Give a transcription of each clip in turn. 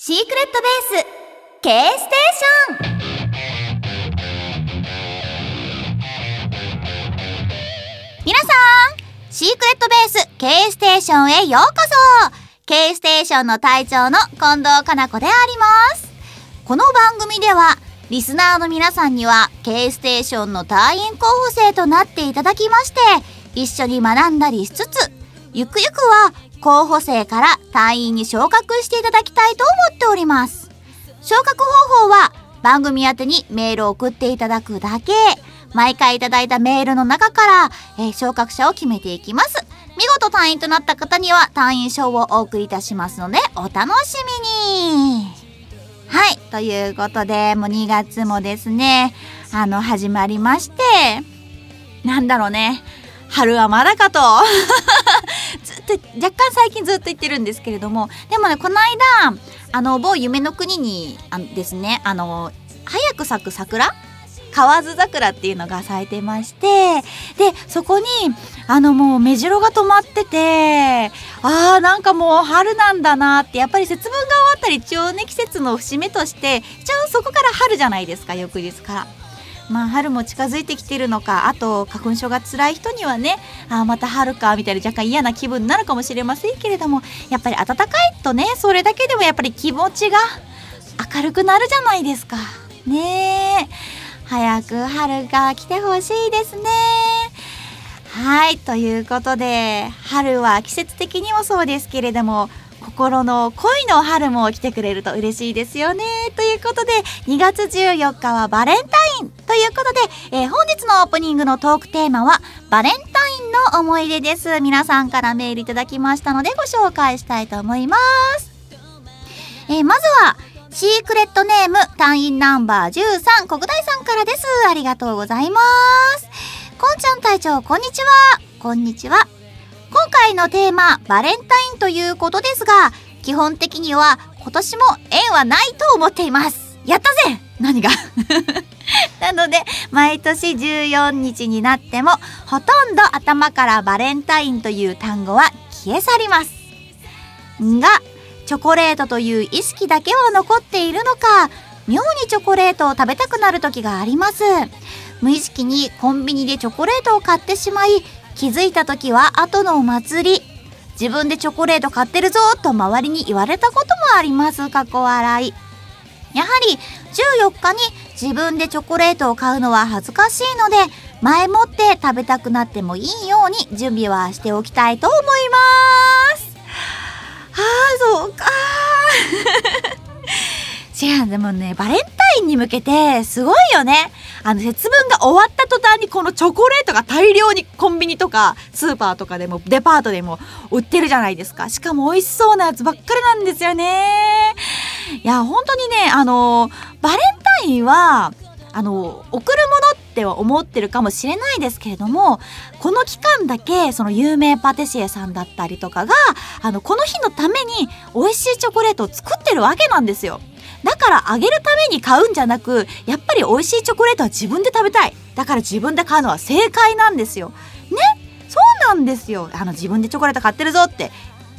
シークレットベース K-Station。 皆さん、シークレットベース K-Station へようこそ。 K-Station の隊長の近藤かな子であります。この番組ではリスナーの皆さんには K-Station の隊員候補生となっていただきまして、一緒に学んだりしつつ、ゆくゆくは候補生から隊員に昇格していただきたいと思っております。昇格方法は番組宛てにメールを送っていただくだけ。毎回いただいたメールの中から、昇格者を決めていきます。見事隊員となった方には隊員賞をお送りいたしますので、お楽しみに。はい、ということで、もう2月もですね、始まりまして、なんだろうね、春はまだかとずっと、若干最近ずっと言ってるんですけれども、でもね、この間某夢の国にですね、早く咲く桜、河津桜っていうのが咲いてまして、でそこにもう目白が止まってて、なんかもう春なんだなって、やっぱり節分が終わったり、一応ね季節の節目として一応そこから春じゃないですか、翌日から。まあ春も近づいてきてるのか、あと花粉症が辛い人にはね、また春かみたいな、若干嫌な気分になるかもしれませんけれども、やっぱり暖かいとね、それだけでもやっぱり気持ちが明るくなるじゃないですかね。早く春が来てほしいですね。はい、ということで、春は季節的にもそうですけれども、心の恋の春も来てくれると嬉しいですよね。ということで、2月14日はバレンタインということで、本日のオープニングのトークテーマはバレンタインの思い出です。皆さんからメールいただきましたので、ご紹介したいと思います。まずはシークレットネーム隊員ナンバー13国大さんからです。ありがとうございます。こんちゃん隊長、こんにちは。こんにちは。今回のテーマ、バレンタインということですが、基本的には今年も縁はないと思っています。やったぜ！何がなので、毎年14日になっても、ほとんど頭からバレンタインという単語は消え去ります。が、チョコレートという意識だけは残っているのか、妙にチョコレートを食べたくなる時があります。無意識にコンビニでチョコレートを買ってしまい、気づいた時は後のお祭り。自分でチョコレート買ってるぞと周りに言われたこともあります。過去笑い。やはり14日に自分でチョコレートを買うのは恥ずかしいので、前もって食べたくなってもいいように準備はしておきたいと思います。そうか違う、でもね、バレンタインに向けてすごいよね。節分が終わった途端に、このチョコレートが大量にコンビニとかスーパーとかでもデパートでも売ってるじゃないですか。しかも美味しそうなやつばっかりなんですよね。いや、本当にね、バレンタインは贈るものっては思ってるかもしれないですけれども、この期間だけその有名パティシエさんだったりとかがこの日のために美味しいチョコレートを作ってるわけなんですよ。だからあげるために買うんじゃなく、やっぱり美味しいチョコレートは自分で食べたい。だから自分で買うのは正解なんですよ。ね、そうなんですよ。自分でチョコレート買ってるぞって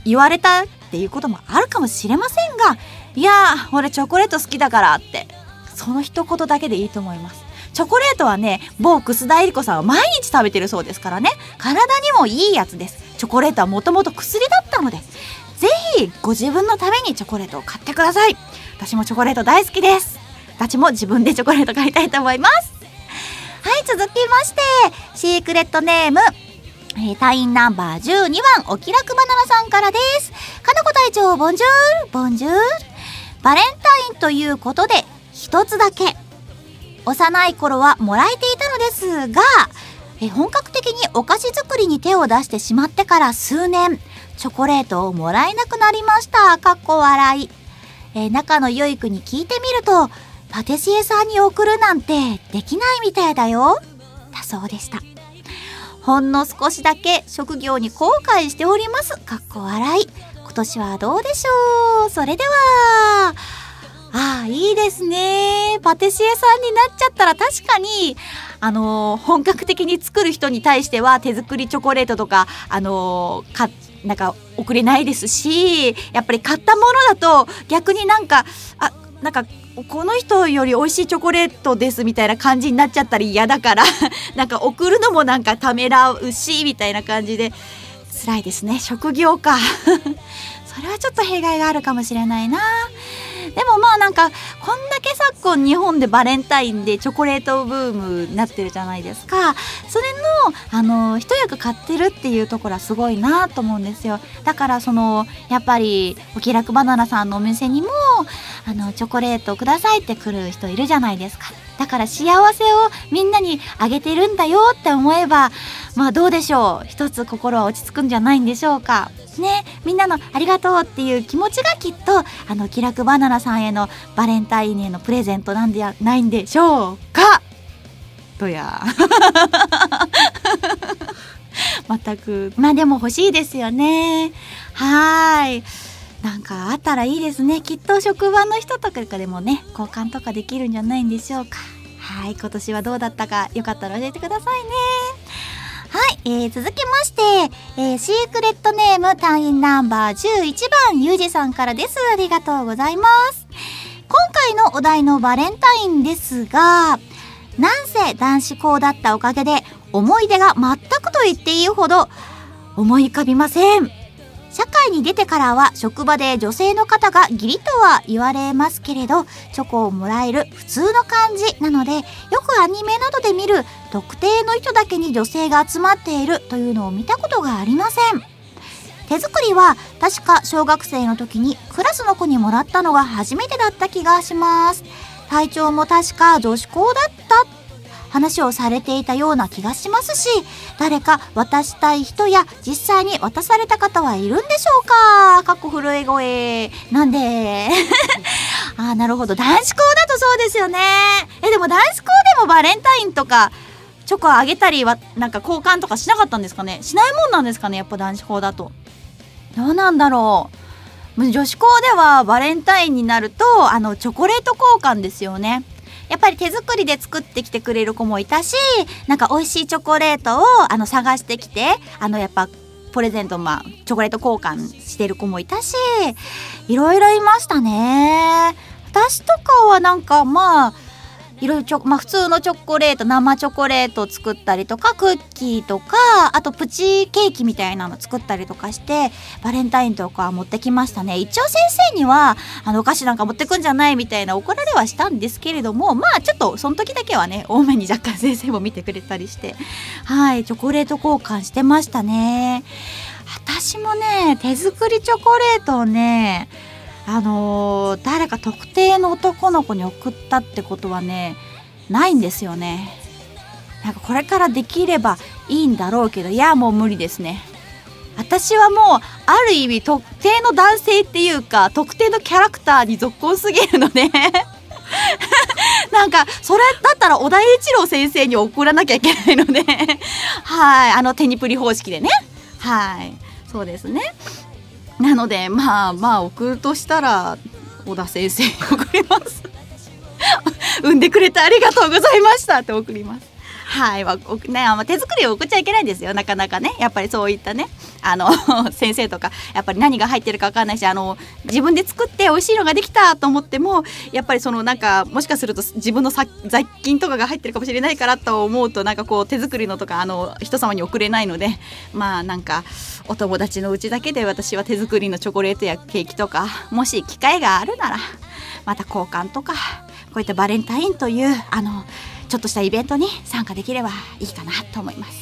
言われたっていうこともあるかもしれませんが、いやー、俺チョコレート好きだからって、その一言だけでいいと思います。チョコレートはね、某楠田絵理子さんは毎日食べてるそうですからね、体にもいいやつです。チョコレートはもともと薬だったので、ぜひご自分のためにチョコレートを買ってください。私もチョコレート大好きです。私も自分でチョコレート買いたいと思います。はい、続きまして、シークレットネーム、隊員ナンバー12番お気楽バナナさんからです。かなこ隊長、ボンジュール。ボンジュール。バレンタインということで一つだけ、幼い頃はもらえていたのですが、本格的にお菓子作りに手を出してしまってから数年、チョコレートをもらえなくなりました。かっこ笑い。仲の良い子に聞いてみると、パティシエさんに送るなんてできないみたいだよ、だそうでした。ほんの少しだけ職業に後悔しております。かっこ笑い。今年はどうでしょう。それでは。いいですね。パティシエさんになっちゃったら、確かに本格的に作る人に対しては手作りチョコレートとか買ってなんか送れないですし、やっぱり買ったものだと逆になんか、あ、なんかこの人より美味しいチョコレートですみたいな感じになっちゃったら嫌だからなんか送るのもなんかためらうしみたいな感じで辛いですね、職業かそれはちょっと弊害があるかもしれないな。でもまあなんかこんだけ昨今日本でバレンタインでチョコレートブームになってるじゃないですか。それの一役買ってるっていうところはすごいなと思うんですよ。だからそのやっぱりお気楽バナナさんのお店にもチョコレートくださいって来る人いるじゃないですか。だから幸せをみんなにあげてるんだよって思えば、まあどうでしょう、一つ心は落ち着くんじゃないんでしょうかね。みんなのありがとうっていう気持ちがきっと気楽バナナさんへのバレンタインへのプレゼントなんじゃないんでしょうか。どや全く、まあでも欲しいですよね。はーい、なんかあったらいいですね。きっと職場の人とかでもね、交換とかできるんじゃないんでしょうか。はい、今年はどうだったか、よかったら教えてくださいね。はい、続きまして、シークレットネーム隊員ナンバー11番ゆうじさんからです。ありがとうございます。今回のお題のバレンタインですが、なんせ男子校だったおかげで思い出が全くと言っていいほど思い浮かびません。社会に出てからは職場で女性の方が義理とは言われますけれど、チョコをもらえる普通の感じなので、よくアニメなどで見る特定の人だけに女性が集まっているというのを見たことがありません。手作りは確か小学生の時にクラスの子にもらったのが初めてだった気がします。体調も確か女子校だった話をされていたような気がしますし、誰か渡したい人や実際に渡された方はいるんでしょうか。かっこ震え声なんでああ、なるほど、男子校だとそうですよね。でも男子校でもバレンタインとかチョコあげたりはなんか交換とかしなかったんですかね。しないもんなんですかね、やっぱ男子校だと。どうなんだろう、女子校ではバレンタインになるとチョコレート交換ですよね。やっぱり手作りで作ってきてくれる子もいたし、なんか美味しいチョコレートを探してきて、やっぱプレゼント、まあチョコレート交換してる子もいたし、いろいろいましたね。私とかはなんかまあいろいろ、まあ普通のチョコレート、生チョコレートを作ったりとか、クッキーとか、あとプチケーキみたいなの作ったりとかして、バレンタインとか持ってきましたね。一応先生には、お菓子なんか持ってくんじゃないみたいな怒られはしたんですけれども、まあちょっとその時だけはね、多めに若干先生も見てくれたりして、はい、チョコレート交換してましたね。私もね、手作りチョコレートをね、誰か特定の男の子に送ったってことはねないんですよね。なんかこれからできればいいんだろうけど、いやもう無理ですね。私はもうある意味特定の男性っていうか特定のキャラクターに属婚すぎるのねなんかそれだったら小田栄一郎先生に送らなきゃいけないのではい、テニプリ方式でね、はい、そうですね。なのでまあ送るとしたら小田先生に送ります産んでくれてありがとうございましたって送ります。はい、ね、手作りを送っちゃいけないんですよ、なかなかね。やっぱりそういったね先生とかやっぱり何が入ってるか分かんないし、自分で作って美味しいのができたと思っても、やっぱりそのなんかもしかすると自分の雑菌とかが入ってるかもしれないからと思うと、なんかこう手作りのとか人様に送れないので、まあなんかお友達のうちだけで私は手作りのチョコレートやケーキとか、もし機会があるならまた交換とか、こういったバレンタインというちょっとしたイベントに参加できればいいかなと思います。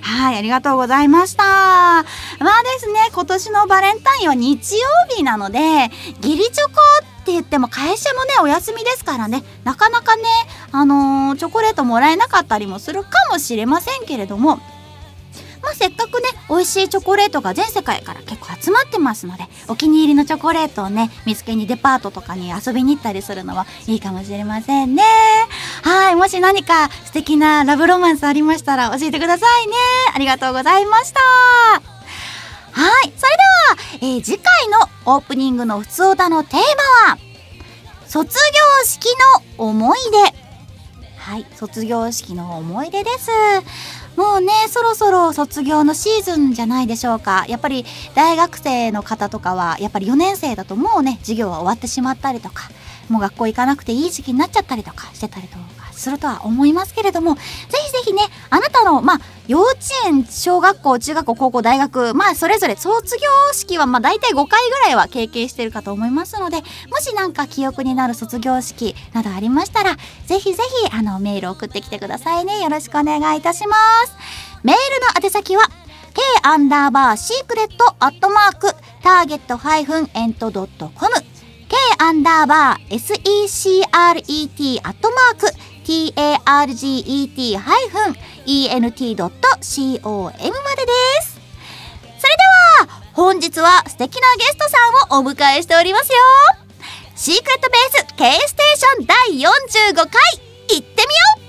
はい、ありがとうございました。まあですね、今年のバレンタインは日曜日なので、義理チョコって言っても会社もね、お休みですからね、なかなかね、チョコレートもらえなかったりもするかもしれませんけれども、まあせっかくね、美味しいチョコレートが全世界から結構集まってますので、お気に入りのチョコレートをね、見つけにデパートとかに遊びに行ったりするのはいいかもしれませんね。はい、もし何か素敵なラブロマンスありましたら教えてくださいね。ありがとうございました。はい、それでは、次回のオープニングのふつおたのテーマは、卒業式の思い出。はい、卒業式の思い出です。もうね、そろそろ卒業のシーズンじゃないでしょうか。やっぱり大学生の方とかはやっぱり4年生だともうね、授業は終わってしまったりとか、もう学校行かなくていい時期になっちゃったりとかしてたりとかするとは思いますけれども、ぜひぜひね、あなたの幼稚園、小学校、中学校、高校、大学、それぞれ卒業式は大体5回ぐらいは経験してるかと思いますので、もしなんか記憶になる卒業式などありましたら、ぜひぜひメール送ってきてくださいね。よろしくお願いいたします。メールの宛先は k_secret@target-ent.com、 k_secret@target-ent.com までです。それでは本日は素敵なゲストさんをお迎えしておりますよ。シークレットベース K ステーション第45回、行ってみよう。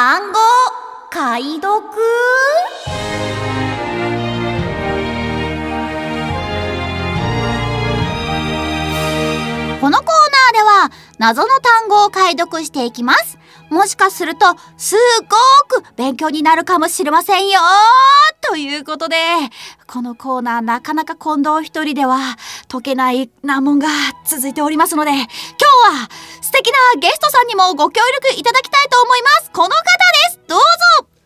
暗号解読。このコーナーでは謎の単語を解読していきます。もしかするとすごく勉強になるかもしれませんよ。ということで、このコーナーなかなか近藤一人では解けない難問が続いておりますので、今日は素敵なゲストさんにもご協力いただきたいと思います。この方です、どうぞ。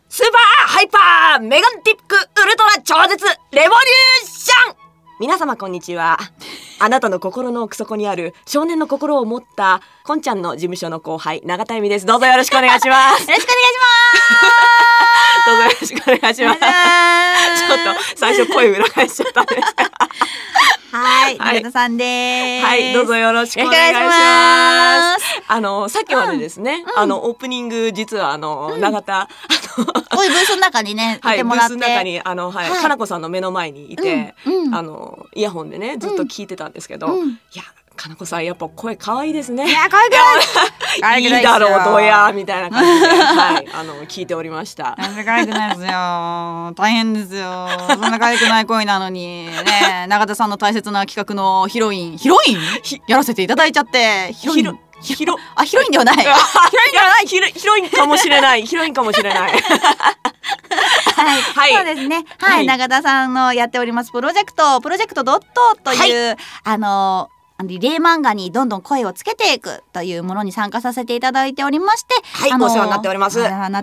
スーパーハイパーメガンティックウルトラ超絶レボリューション、皆様こんにちは。あなたの心の奥底にある少年の心を持ったこんちゃんの事務所の後輩、永田由美です。どうぞよろしくお願いします。よろしくお願いします。どうぞよろしくお願いします。ちょっと最初声裏返しちゃったんですがはい、永田さんです。はい、どうぞよろしくお願いします。さっきまでですね、オープニング、実は永田、こういうブースの中にね、いてもらって。ブースの中に、かなこさんの目の前にいて、イヤホンでね、ずっと聞いてたんですけど、いや、かなこさん、やっぱ声可愛いですね。いや、可愛くない。いいだろう、どうや、みたいな感じで、はい、聞いておりました。なんで可愛くないですよ。大変ですよ。そんな可愛くない声なのに、ね、永田さんの大切な企画のヒロインやらせていただいちゃって、ヒロインではない。ヒロインかもしれない。ヒロインかもしれない。はい、そうですね。はい、永田さんのやっておりますプロジェクトドットという、リレー漫画にどんどん声をつけていくというものに参加させていただいておりまして、お世話になって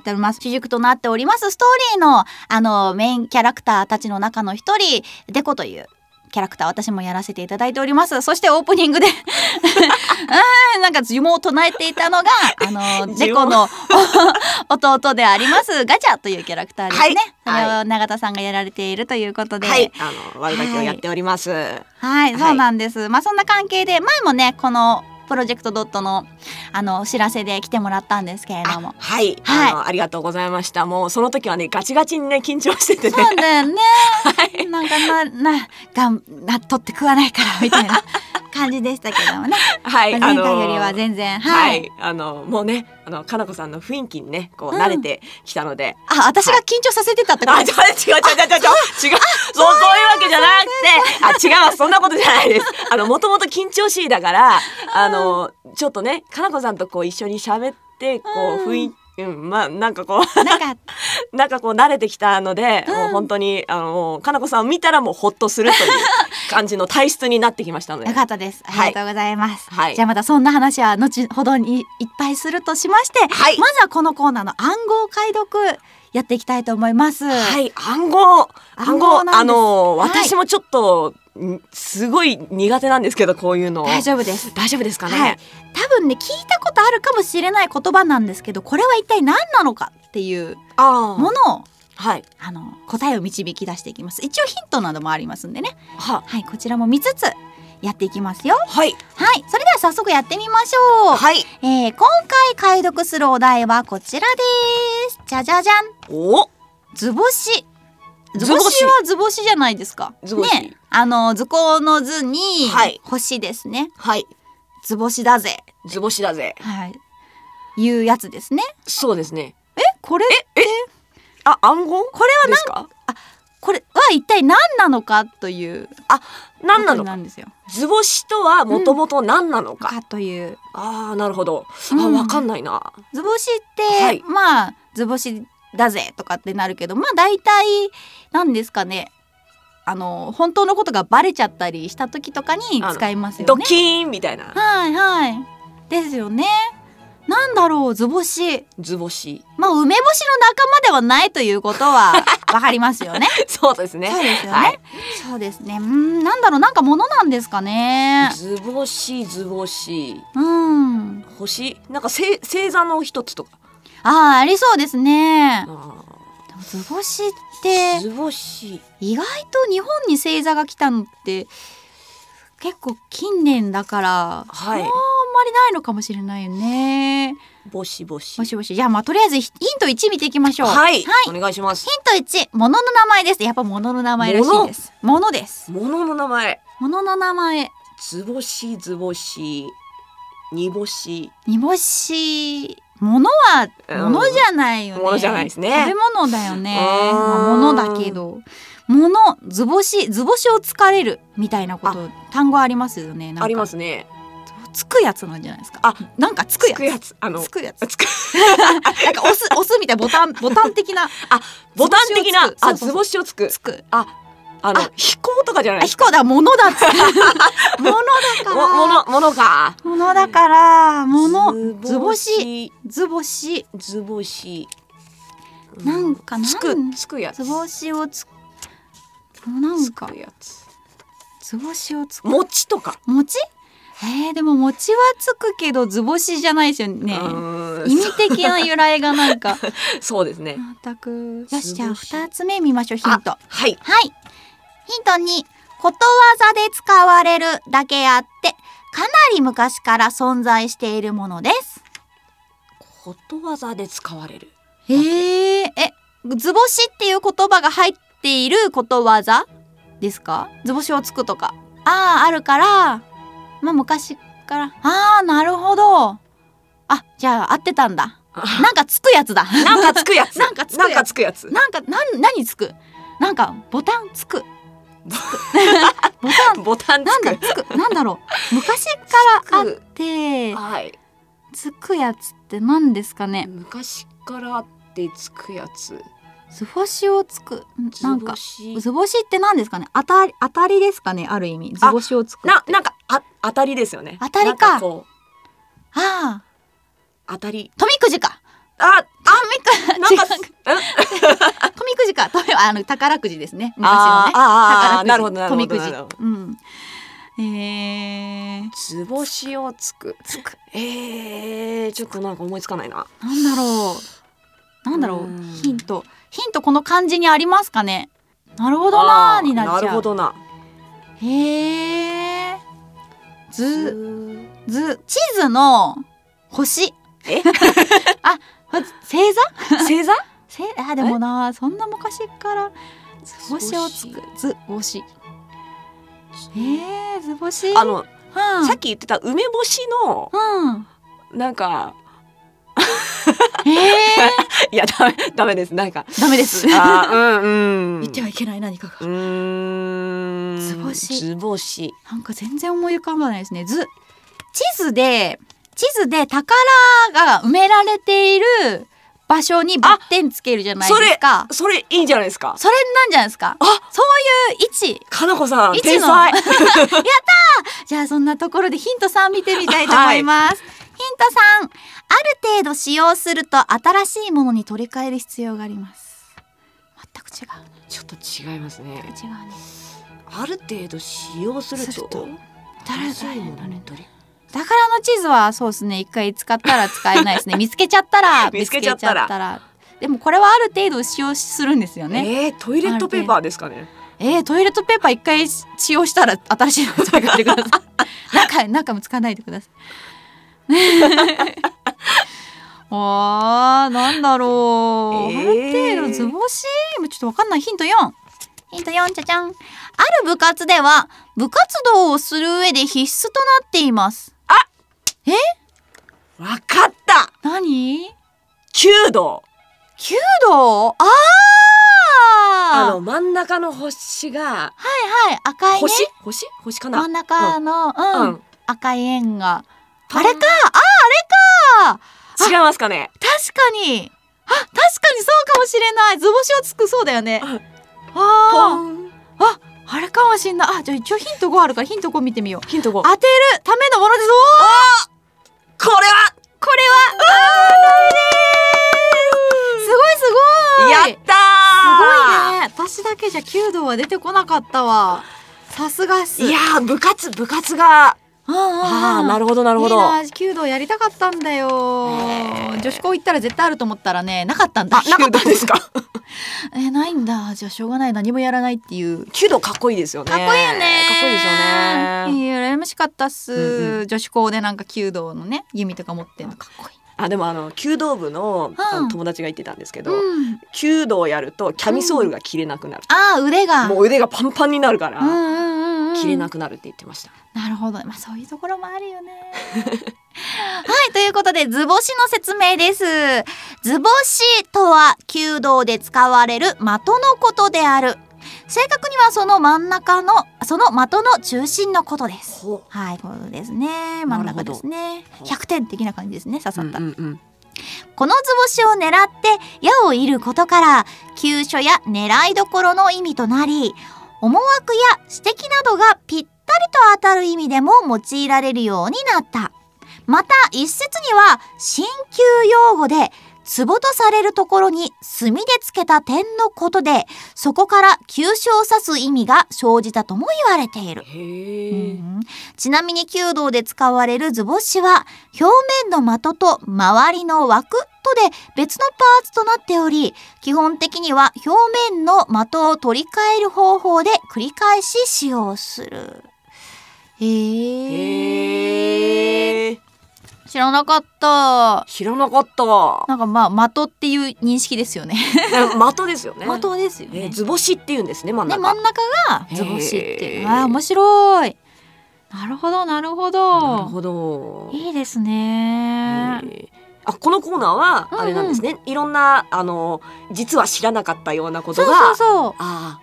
おります。主軸となっておりますストーリーのメインキャラクターたちの中の一人、デコというキャラクター、私もやらせていただいております。そしてオープニングでなんか呪文を唱えていたのがデコの弟でありますガチャというキャラクターですね。それを永田さんがやられているということで、悪ガキをやっております。はい、そうなんです。そんな関係で前もね、このプロジェクトドットのお知らせで来てもらったんですけれども、はい、ありがとうございました。もうその時はね、ガチガチにね、緊張しててね。そうだよね。なんかなとって食わないからみたいな感じでしたけどもね。はい、前回よりは全然、はい、もうね、かなこさんの雰囲気にね、こう慣れてきたので、あ、私が緊張させてたってこと？あ、違う、そういうわけじゃなくて、あ、違う、そんなことじゃないです。もともと緊張しいだから、ちょっとね、かなこさんとこう一緒に喋って、こう雰囲気、なんかこう慣れてきたので、もう本当にかなこさんを見たらもうほっとするという感じの体質になってきましたので、よかったです。ありがとうございます。じゃあまたそんな話は後ほどにいっぱいするとしまして、まずはこのコーナーの暗号解読やっていきたいと思います。はい、暗号、私もちょっとすごい苦手なんですけど、こういうの大丈夫です。大丈夫ですかね。はい、多分ね、聞いたことあるかもしれない言葉なんですけど、これは一体何なのかっていうものを、はい、答えを導き出していきます。一応ヒントなどもありますんでね、はい、こちらも見つつやっていきますよ。はい、はい、それでは早速やってみましょう。はい、今回解読するお題はこちらです。じゃじゃじゃん。お、図星。図星は図星じゃないですか。図星ね、図工の図に星ですね。はい。図星だぜ。図星だぜ。はい。いうやつですね。そうですね。え、これって暗号？これはですか？あ、これは一体何なのかという、何なのか、図星とはもともと何なのか、という。なるほど。わかんないな。図星って、はい、まあ図星だぜとかってなるけど、まあ大体なんですかね、本当のことがバレちゃったりした時とかに使いますよね。ドキーンみたいな。はいはい、ですよね。なんだろう、図星。図星。まあ梅干しの仲間ではないということはわかりますよね。そうですね。そうですよね。はい、そうですね。なんだろう、なんかものなんですかね。図星、図星。星、なんか星座の一つとか。ありそうですね。図星って。図星。意外と日本に星座が来たのって。結構近年だから、はい、あんまりないのかもしれないよね。ぼしぼし。ぼしぼし。じゃあ、まあとりあえずヒント1見ていきましょう。はい。はい、お願いします。ヒント1、物の名前です。やっぱ物の名前らしいです。物です。物の名前。物の名前。図星、図星、煮干し。煮干し。物は物じゃないよね。物じゃないですね。食べ物だよね。まあ物だけど。物、図星、図星を疲れるみたいなこと、単語ありますよね。ありますね。つくやつなんじゃないですか。なんかつくやつ。つくやつ。なんか押すみたいなボタン的な。ボタン的な。図星をつく。つく。飛行とかじゃないですか。飛行だ、物だ。物だから。物か。物だから、物。図星。図星。図星。なんかな。つくやつ。図星をつく。なんか図星をつく。餅とか。餅？でも餅はつくけど図星じゃないですよね。意味的な由来がなんか。そうですね。全く。よし、じゃあ2つ目見ましょう、ヒント。はい。はい。ヒント2、ことわざで使われるだけあってかなり昔から存在しているものです。ことわざで使われる。図星っていう言葉が入ってていることわざですか？図星をつくとかあるから、まあ昔から。なるほど。じゃあ合ってたんだ。なんかつくやつだ。なんかつくやつ。なんかつくやつ。なんか何つく。なんかボタンつく。ボタンつく。なんだつく。なんだろう。昔からあってつくやつって何ですかね。昔からあってつくやつ。図星をつく。なんか図星って何ですかね。当たりですかね、ある意味。図星をつくってなんか当たりですよね。当たりか。当たり。富くじか。富くじか。宝くじですね。昔のね。なるほど。富くじ。図星をつく。ちょっとなんか思いつかないな。なんだろう。ヒントこの漢字にありますかね。なるほどなーになっちゃう。なるほどな。地図の星。星座？星座？でもな、そんな昔から星をつく。図星。図星。さっき言ってた梅干しのなんか。いやダメです。なんかダメです。言ってはいけない何かが。図星なんか全然思い浮かばないですね。地図で宝が埋められている場所にバッテンつけるじゃないですか。それいいんじゃないですか。それなんじゃないですか。そういう位置。かなこさん天才。やったー。じゃあそんなところでヒント3見てみたいと思います。ヒント3、ある程度使用すると新しいものに取り替える必要があります。全く違う。ちょっと違いますね。違うね。ある程度使用すると新しいものに取り。だからの地図はそうですね。一回使ったら使えないですね。見つけちゃったら。でもこれはある程度使用するんですよね。トイレットペーパーですかね。トイレットペーパー一回使用したら新しいのに取り替えてください。中も使わないでください。なんだろう。ある程度図星、ちょっとわかんない。ヒント4。ヒント4、じゃじゃん。ある部活では部活動をする上で必須となっています。あ、わかった。何？弓道。弓道？ああ。真ん中の星が。はいはい。赤いね。星かな。真ん中の赤い円が。あれか。あれか。違いますかね。確かに。あ、確かにそうかもしれない。図星はつくそうだよね。あれかもしんない。あ、じゃあ一応ヒント5あるからヒント5見てみよう。ヒント5。当てるためのものです。おー！これは当たりです。すごい。やったー。すごいね。私だけじゃ弓道は出てこなかったわ。さすがっす。いやー、部活が。ああ、なるほどなるほど。弓道やりたかったんだよ。女子校行ったら絶対あると思ったらね、なかったんだ。なかったんですか。ないんだ。じゃあしょうがない、何もやらないっていう。弓道かっこいいですよね。かっこいいよね。かっこいいですよね。羨ましかったっす。女子校でなんか弓道のね、弓とか持ってんのかっこいい。でも弓道部の友達が言ってたんですけど、弓道をやるとキャミソールが切れなくなる。腕がパンパンになるから切れなくなるって言ってました。なるほど、そういうところもあるよね。はい、ということで図星の説明です。図星とは弓道で使われる的のことである。正確にはその真ん中のその的の中心のことです。はい、これですね。真ん中ですね。100点的な感じですね。刺さった。この図星を狙って矢を射ることから急所や狙いどころの意味となり、思惑や指摘などがぴったりと当たる意味でも用いられるようになった。また一説には鍼灸用語で壺とされるところに墨でつけた点のことで、そこから急所を指す意味が生じたとも言われている。ちなみに弓道で使われる図星は表面の的と周りの枠とで別のパーツとなっており、基本的には表面の的を取り替える方法で繰り返し使用する。知らなかった。なんか的っていう認識ですよね。的ですよね。的ですよね。図星っていうんですね、真ん中。真ん中が図星っていう。面白い。なるほどなるほど。いいですね。このコーナーはあれなんですね。いろんな実は知らなかったようなことが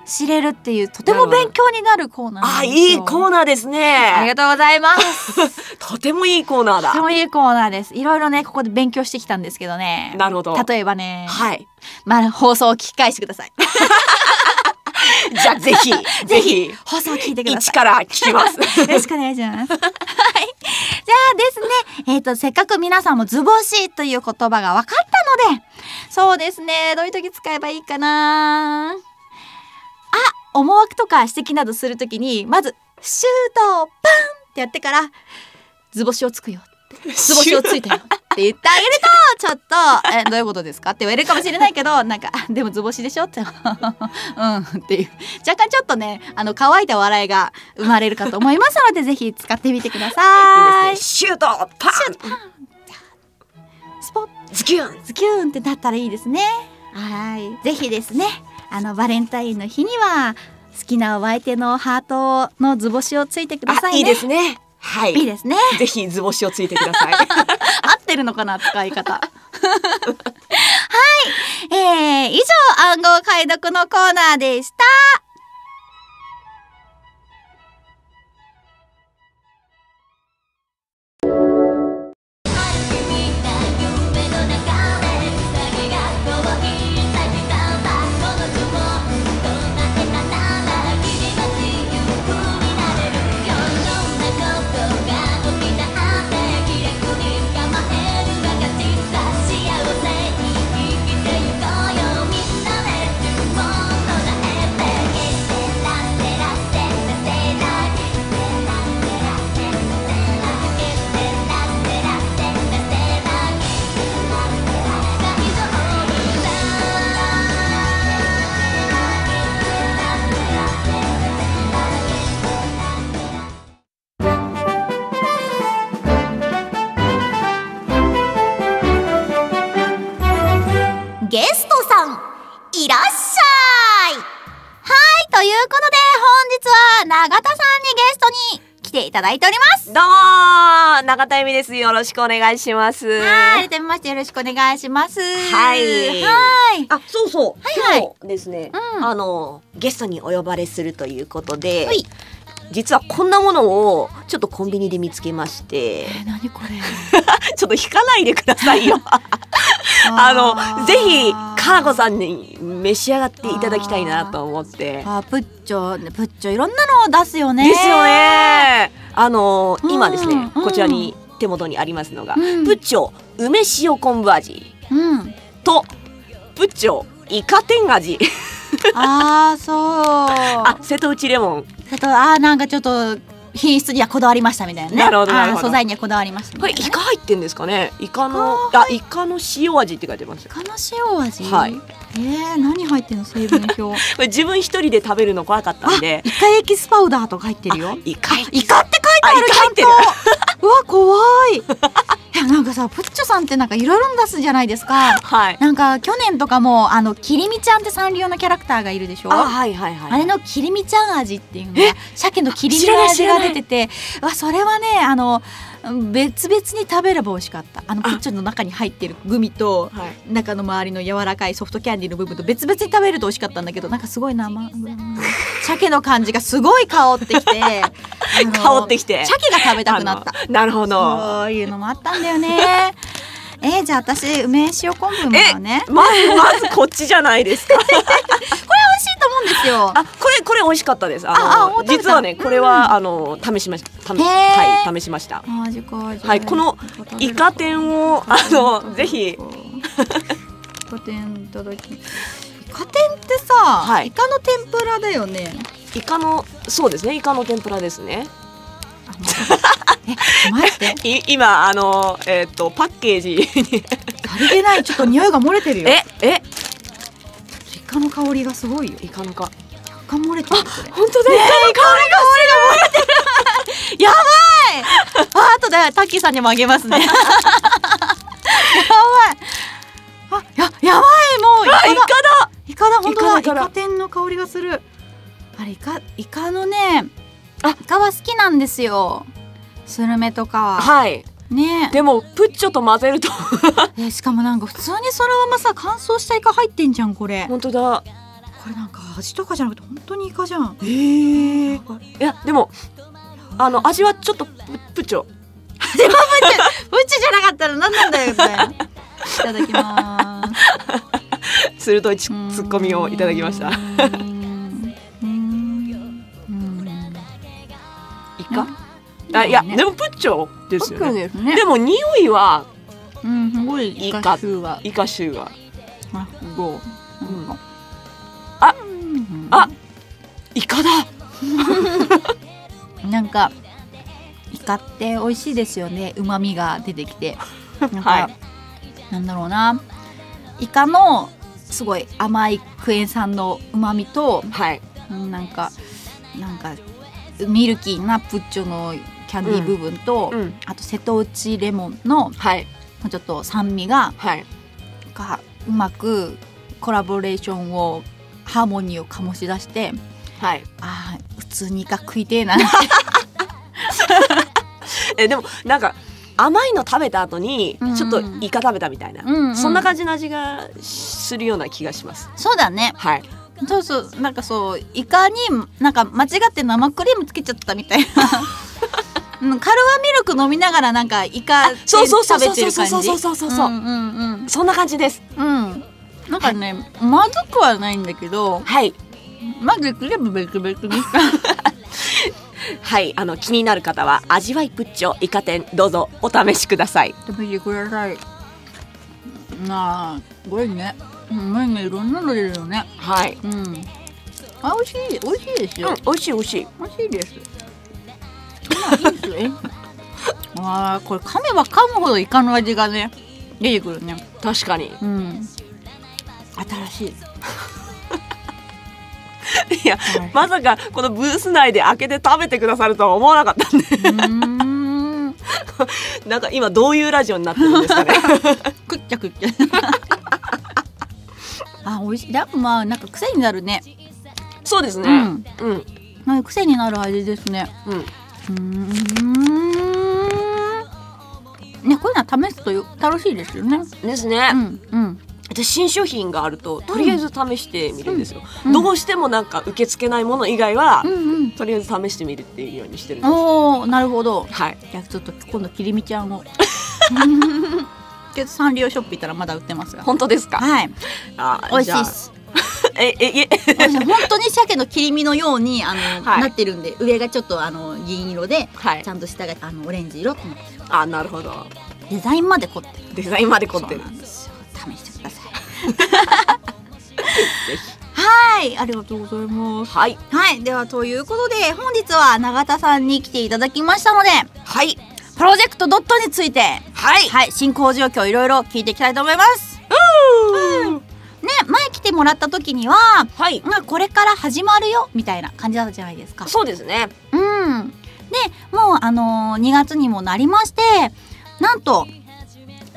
知れるっていう、とても勉強になるコーナー。いいコーナーですね。ありがとうございます。とてもいいコーナーだ。とてもいいコーナーです。いろいろね、ここで勉強してきたんですけどね。なるほど。例えばね、放送を聞き返してください。じゃあぜひ放送を聞いてください。一から聞きます。よろしくお願いします。じゃあですね、せっかく皆さんも図星という言葉が分かったので、そうですね、どういう時使えばいいかな。思惑とか指摘などするときに、まずシュートパンってやってから図星をつくよ、図星をついたよって言ってあげると、ちょっとどういうことですかって言われるかもしれないけど、なんかでも図星でしょってっていう、若干ちょっとね乾いた笑いが生まれるかと思いますので、ぜひ使ってみてください。いいですね、シュートパン、スポッズキュンズキュンってなったらいいですね。はい、ぜひですね、バレンタインの日には好きなお相手のハートの図星をついてくださいね。いいですね。はい、いいですね。ぜひ図星をついてください。合ってるのかな、使い方。はい、以上暗号解読のコーナーでした。ただいております。どうも永田由美です。よろしくお願いします。はい、改めましてよろしくお願いします。はい。はい。あ、そうそう。はいはい、今日ですね、うん、ゲストにお呼ばれするということで、はい、実はこんなものをちょっとコンビニで見つけまして、何これ。ちょっと引かないでくださいよ。ぜひかなこさんに召し上がっていただきたいなと思って。プッチョいろんなのを出すよね。ですよね。今ですね、こちらに手元にありますのが、プッチョ梅塩昆布味とプッチョイカ天味。ああ、そう。あ、瀬戸内レモン。なんかちょっと。品質にはこだわりましたみたいなね。なるほどなるほど。素材にはこだわりました。これイカ入ってんですかね。イカの塩味って書いてます。イカの塩味。はい。何入ってんの成分表。これ自分一人で食べるの怖かったんで。イカエキスパウダーとか入ってるよ。イカって書いてある。ちゃんと。うわ怖い。いやなんかさ、プッチョさんってなんかいろいろ出すじゃないですか。はい。なんか去年とかもキリミちゃんってサンリオのキャラクターがいるでしょ。はいはいはい。あれのキリミちゃん味っていうのが鮭の切り身の味が出てて、それはね別々に食べれば美味しかった。プッチョの中に入ってるグミと中の周りの柔らかいソフトキャンディーの部分と別々に食べると美味しかったんだけど、なんかすごい鮭の感じがすごい香ってきて、鮭が食べたくなった。なるほど。そういうのもあったんだよね。じゃあ私梅塩昆布もね。まずこっちじゃないですか。これ美味しいと思うんですよ。あ、これ美味しかったです。実はね、これは試しました。はい、このイカ天をぜひ。イカ天いただき。イカ天ってさ、イカの天ぷらだよね。イカのそうですね、イカの天ぷらですね。今パッケージにさりげないちょっと匂いが漏れてるよ。イカの香りがすごいよ。イカの香り漏れてる。あ、本当だ。イカの香りが漏れてる。やばい。あとでタッキーさんにもあげますね。やばい。あ、やばいもうイカだ本当だ。イカ天の香りがする。あれイカのね。イカは好きなんですよ。スルメとかは。はい。ね。でもプッチョと混ぜると。しかもなんか普通にそのままさ乾燥したイカ入ってんじゃんこれ。本当だ。これなんか味とかじゃなくて本当にイカじゃん。へえ。いやでも味はちょっとプッチョ。でもプッチョじゃなかったら何なんだよみたいな。いただきます。鋭いツッコミをいただきました。いやでもプッチョですよね。でも匂いはすごいイカ臭があイカだ。なんかイカって美味しいですよね。旨味が出てきて、なんだろうな、イカのすごい甘いクエン酸の旨味と、なんかミルキーなプッチョのキャンディー部分と、あと瀬戸内レモンのちょっと酸味がうまくコラボレーションをハーモニーを醸し出して、あー普通にイカ食いてえな。でもなんか甘いの食べた後にちょっとイカ食べたみたいな、そんな感じの味がするような気がします。そうだね。はい、そうそう、なんかそうイカになんか間違って生クリームつけちゃったみたいな。カルワミルク飲みながらなんかイカで食べてる感じ。そうそんな感じです。うん、なんかね、まずくはないんだけど、はい、まずくれば別に。はい、気になる方は味わいプッチョイカ天どうぞお試しください。食べてください。すごいね。うまいね、いろんなの出るよね。はい。うん。あ、美味しいですよ。美味しいです。いいですね。これ噛めば噛むほどイカの味がね出てくるね。確かに。うん。新しい。いや、まさかこのブース内で開けて食べてくださるとは思わなかったんで。なんか今どういうラジオになってるんですかね。くっちゃ。あ、美味しい。でもまあなんか癖になるね。そうですね。うん。癖になる味ですね。ね、こういうのは試すと楽しいですよね。ですね。うんうん。私新商品があるととりあえず試してみるんですよ、うんうん、どうしてもなんか受け付けないもの以外は、うんうん、とりあえず試してみるっていうようにしてるんです。おー、なるほど、はい、じゃあちょっと今度きりみちゃんをサンリオショップ行ったらまだ売ってますが。本当ですか。はい、おいしいっす。本当に鮭の切り身のようになってるんで、上がちょっと銀色で、はい、ちゃんと下がオレンジ色ってなってる。あ、なるほど。デザインまで凝ってる。デザインまで凝ってる。そうなんですよ。試してください。ぜひ。はい、ありがとうございます。はい、はい、ではということで本日は永田さんに来ていただきましたので、はい、プロジェクトドットについて、はい、はい、進行状況いろいろ聞いていきたいと思います。ね、前来てもらった時には、はい、まあこれから始まるよみたいな感じだったじゃないですか。そうですね。うん。で、もう2月にもなりまして、なんと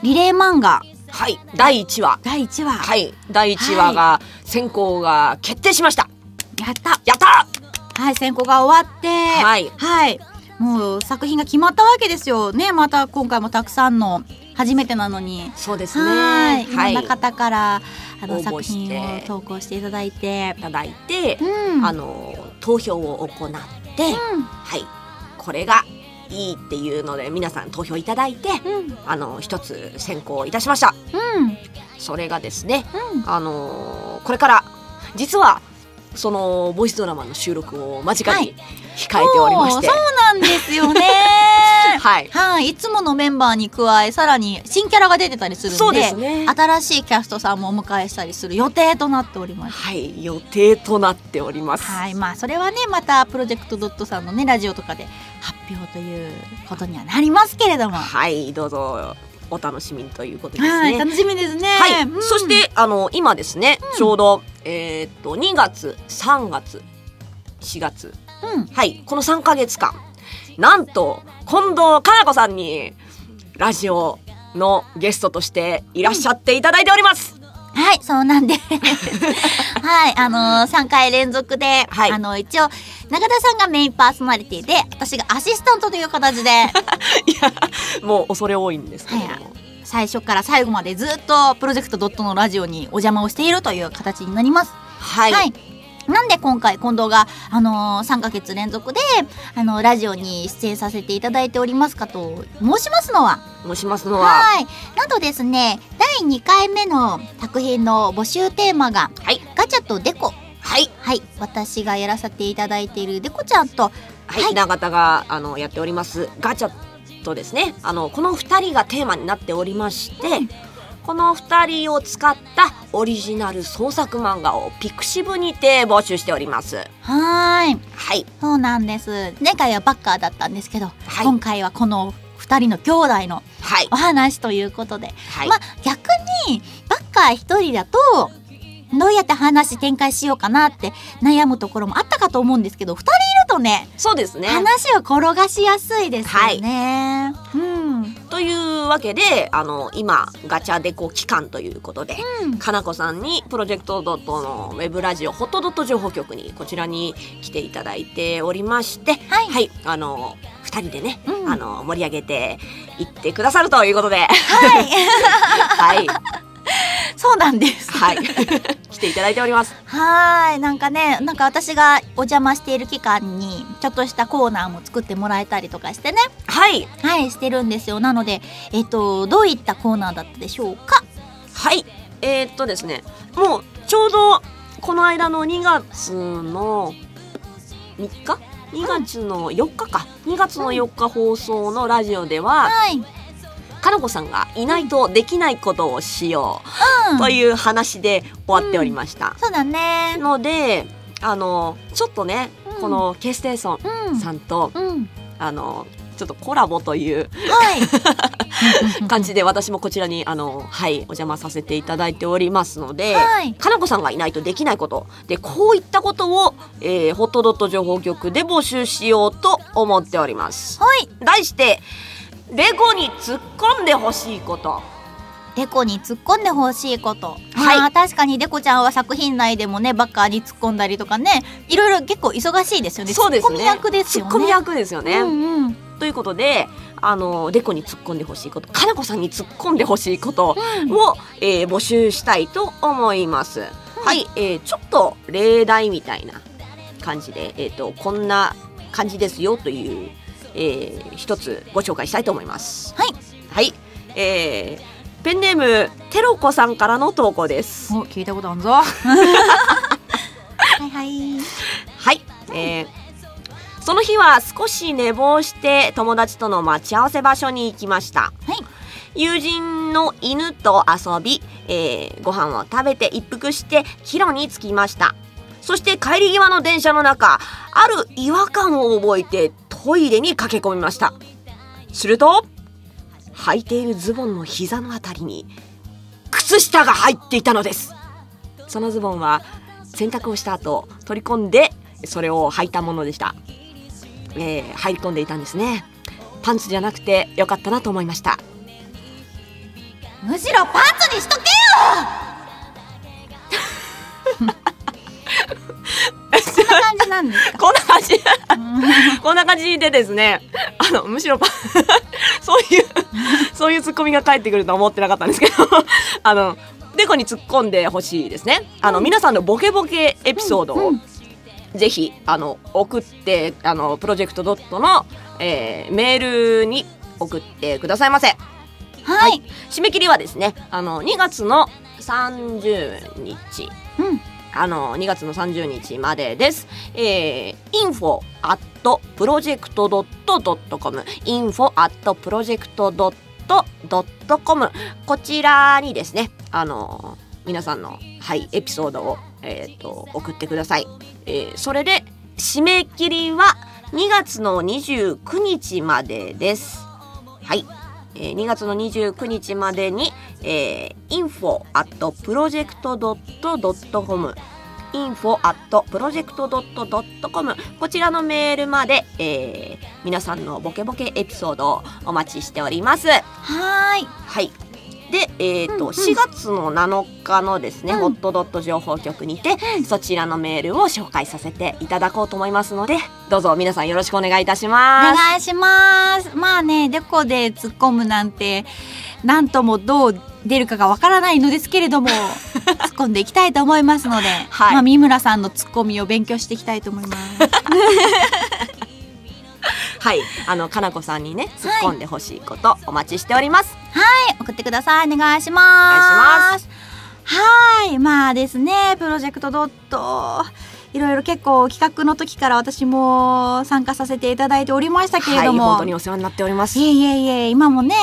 リレー漫画。はい、第1話。第1話。はい、第1話が選考が決定しました。やった。やった。はい、選考が終わって、はい、はい、もう作品が決まったわけですよね。また今回もたくさんの初めてなのに、そうですね。いろんな方から作品を投稿していただいて、投票を行って、はい、これがいいっていうので皆さん投票いただいて、一つ選考いたしました。それがですね、これから実はそのボイスドラマの収録を間近に控えておりまして、そうなんですよね。はい、いつものメンバーに加えさらに新キャラが出てたりするので、新しいキャストさんもお迎えしたりする予定となっております。はい、予定となっております。はい、まあそれはね、またプロジェクトドットさんのねラジオとかで発表ということにはなりますけれども、はい、どうぞお楽しみということですね。はい、楽しみですね。はい、うん、そして今ですね、ちょうど2月、3月、4月、うん、はい、この3ヶ月間。なんと近藤佳菜子さんにラジオのゲストとしていらっしゃっていただいております。はい、そうなんです。はい、3回連続で、はい、一応永田さんがメインパーソナリティで私がアシスタントという形で。いや、もう恐れ多いんですけども、はい、最初から最後までずっとプロジェクトドットのラジオにお邪魔をしているという形になります。はい、はい、なんで今回近藤が、3ヶ月連続で、ラジオに出演させていただいておりますかと申しますのは、はい、なんとですね、第2回目の作品の募集テーマが、はい、ガチャとデコ、はい、はい、私がやらせていただいているデコちゃんと、はい、はい、永田がやっておりますガチャとですね、この2人がテーマになっておりまして、うん、この2人を使ったオリジナル創作漫画をピクシブにて募集しております。はい、はい、そうなんです。前回はバッカーだったんですけど、はい、今回はこの2人の兄弟のお話ということで、はい、まあ逆にバッカー1人だとどうやって話展開しようかなって悩むところもあったかと思うんですけど、2人いるとね、そうですね、話を転がしやすいですよね。はい、うん、というわけで今ガチャデコ期間ということで、うん、かなこさんにプロジェクトドットのウェブラジオホットドット情報局にこちらに来ていただいておりまして、はい、はい、2人でね、うん、盛り上げていってくださるということで、はい、はい、そうなんです。はい、来ていただいております。はい、なんかね、なんか私がお邪魔している期間にちょっとしたコーナーも作ってもらえたりとかしてね。はい、はい、してるんですよ。なのでどういったコーナーだったでしょうか。はい、ですね、もうちょうどこの間の2月の3日、2月の4日か、2月の4日放送のラジオでは。はい。かなこさんがいないとできないことをしよう、という話で終わっておりました。そうだね。のでちょっとね、この K-Station さんとちょっとコラボという感じで私もこちらにはい、お邪魔させていただいておりますので、かなこさんがいないとできないことでこういったことをホットドット情報局で募集しようと思っております。はい。題して、レゴに突っ込んでほしいこと。デコに突っ込んでほしいこと、はい、確かにデコちゃんは作品内でもねバカに突っ込んだりとかね、いろいろ結構忙しいですよね。そうですね、ツッコミ役ですよね。ツッコミ役ですよね。うん、うん、ということでデコに突っ込んでほしいこと、かなこさんに突っ込んでほしいことを、募集したいと思います。はい、ちょっと例題みたいな感じで、こんな感じですよという、一つご紹介したいと思います。はい、はい、ペンネームテロコさんからの投稿です。お、聞いたことあるぞ。はいはい。はい、その日は少し寝坊して友達との待ち合わせ場所に行きました。はい、友人の犬と遊び、ご飯を食べて一服して帰路に着きました。そして帰り際の電車の中、ある違和感を覚えてトイレに駆け込みました。すると、履いているズボンの膝のあたりに靴下が入っていたのです。そのズボンは洗濯をした後取り込んでそれを履いたものでした。入り込んでいたんですね。パンツじゃなくてよかったなと思いました。むしろパンツにしとけよ。こんな感じなんですか？こんな感じこんな感じでですね、むしろそういうツッコミが返ってくるとは思ってなかったんですけどデコに突っ込んでほしいですね。皆さんのボケボケエピソードをぜひ送って、プロジェクトドットの、メールに送ってくださいませ。はい、はい、締め切りはですね、2月の30日、うん、2月の30日までです。info@project.com info@project.com こちらにですね、皆さんの、はい、エピソードを、送ってください。それで締め切りは2月の29日までです。はい、2月の29日までに、info@project.com info@project.com こちらのメールまで、皆さんのボケボケエピソードをお待ちしております。はい。はい。で、4月の7日のですね、ホットドット情報局にて、そちらのメールを紹介させていただこうと思いますので、どうぞ皆さんよろしくお願いいたします。お願いします。まあね、デコで突っ込むなんて、なんともどう出るかがわからないのですけれども、突っ込んでいきたいと思いますので、はい、まあ、三村さんのツッコミを勉強していきたいと思います。はい、かなこさんにね、突っ込んでほしいこと、お待ちしております。はい、送ってください。お願いします。はい、まあですね、プロジェクトドット、いろいろ結構企画の時から私も参加させていただいておりましたけれども、はい、本当にお世話になっております。いえいえいえ、今もね、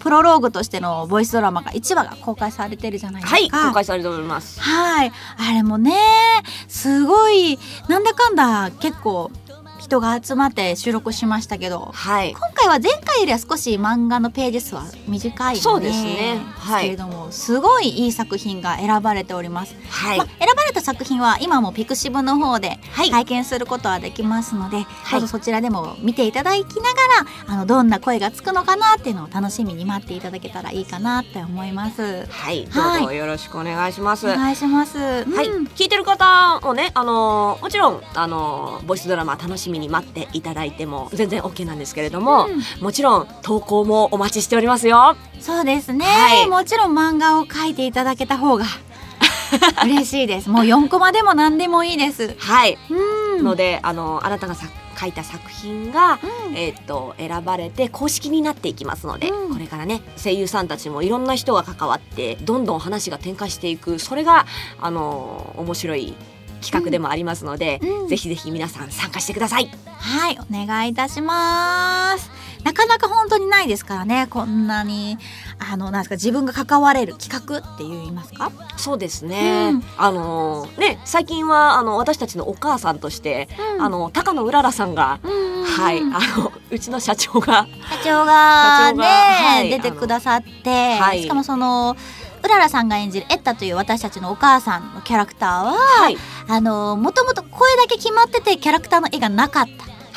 プロローグとしてのボイスドラマが1話が公開されてるじゃないですか。はい、公開されております。はい、あれもね、すごいなんだかんだ結構人が集まって収録しましたけど、はい、今回は前回よりは少し漫画のページ数は短いのですけれども、すごいいい作品が選ばれております、はい、まあ、選ばれた作品は今もピクシブの方で体験することはできますので、はい、そちらでも見ていただきながら、どんな声がつくのかなっていうのを楽しみに待っていただけたらいいかなって思います。はい、どうぞよろしくお願いします。お願いします。はい、聞いてる方もね、もちろんボイスドラマ楽しみに待っていただいても全然 OK なんですけれども、もちろん投稿もお待ちしておりますよ。そうですね、はい、もちろん漫画を描いていただけた方が嬉しいです。もう4コマでも何でもいいです。はい、のであなたが書いた作品が、選ばれて公式になっていきますので、これからね、声優さんたちもいろんな人が関わってどんどん話が展開していく、それが面白い企画でもありますので、ぜひぜひ皆さん参加してください。はい、お願いいたします。なかなか本当にないですからね、こんなになんですか、自分が関われる企画って言いますか？そうですね。ね、最近は私たちのお母さんとして、高野うららさんが、はい、うちの社長がね、出てくださって、しかもうららさんが演じるエッタという私たちのお母さんのキャラクターは、もともと声だけ決まっててキャラクターの絵がなかった。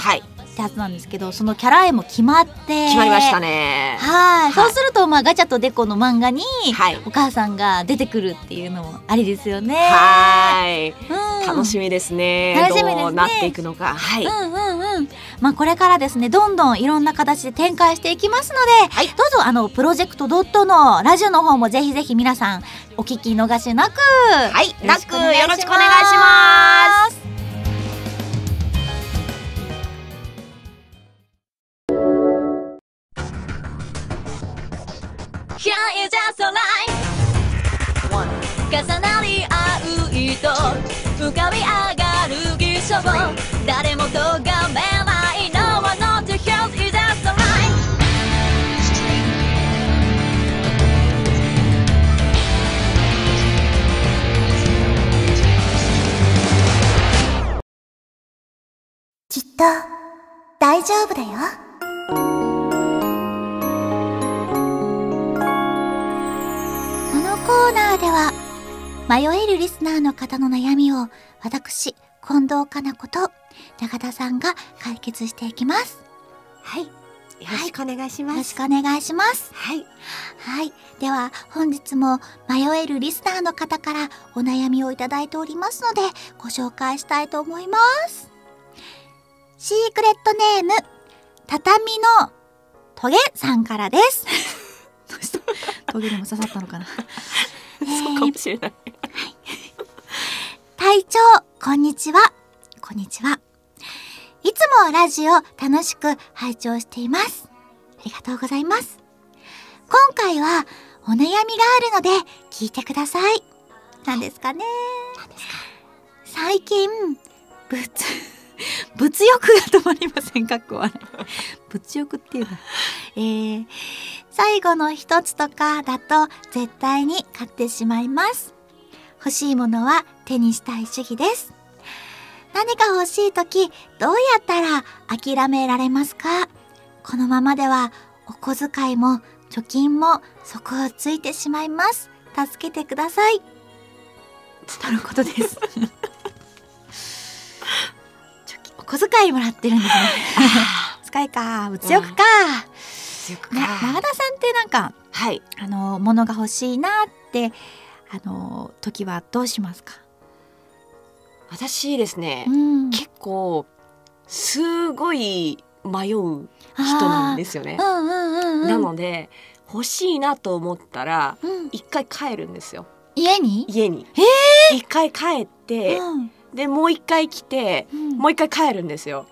はい、ってはずなんですけど、そのキャラ絵も決まりましたね。はい、そうすると、まあ、ガチャとデコの漫画にお母さんが出てくるっていうのもありですよね。はい、うん、楽しみですね。楽しみですね。どうなっていくのか。はい、うんうんうん。まあ、これからですね、どんどんいろんな形で展開していきますので、はい、どうぞプロジェクトドットのラジオの方もぜひぜひ皆さんお聞き逃しなく、はい、よろしくお願いします。Here is just life. One. 重なり合う糸、浮かび上がる偽証、誰も咎めない。 No one not to hear is just life.きっと大丈夫だよ。コーナーでは迷えるリスナーの方の悩みを私、近藤かなこと永田さんが解決していきます。はい、よろしくお願いします。よろしくお願いします。はい、はい、では本日も迷えるリスナーの方からお悩みをいただいておりますのでご紹介したいと思います。シークレットネーム畳のトゲさんからです。トゲでも刺さったのかな。そうかもしれない。はい、隊長、こんにちは。こんにちは。いつもラジオ楽しく拝聴しています。ありがとうございます。今回はお悩みがあるので聞いてください。なんですかね。なんですか。最近、物欲が止まりません。かっこ悪い。物欲っていうのは、最後の一つとかだと絶対に買ってしまいます。欲しいものは手にしたい主義です。何か欲しいときどうやったら諦められますか？このままではお小遣いも貯金も底をついてしまいます。助けてください。とのことです。お小遣いもらってるんですね。使いか、物欲か。永田さんってなんか、はい、物が欲しいなって時はどうしますか？私ですね、うん、結構すごい迷う人なんですよね。なので欲しいなと思ったら一回帰るんですよ。家に？家に。一回帰って、うんでもう一回来て、うん、もう一回帰るんですよ。